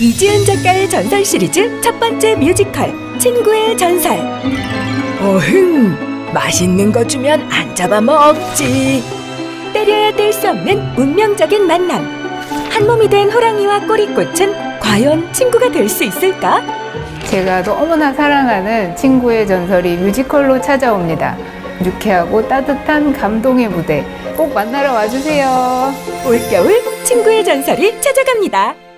이지은 작가의 전설 시리즈 첫 번째 뮤지컬 친구의 전설. 어흥, 맛있는 거 주면 안 잡아먹지. 때려야 뗄 수 없는 운명적인 만남. 한 몸이 된 호랑이와 꼬리꽃은 과연 친구가 될 수 있을까? 제가 너무나 사랑하는 친구의 전설이 뮤지컬로 찾아옵니다. 유쾌하고 따뜻한 감동의 무대, 꼭 만나러 와주세요. 올겨울 친구의 전설이 찾아갑니다.